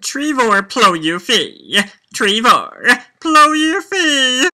Trevor Plouffe. Trevor Plouffe.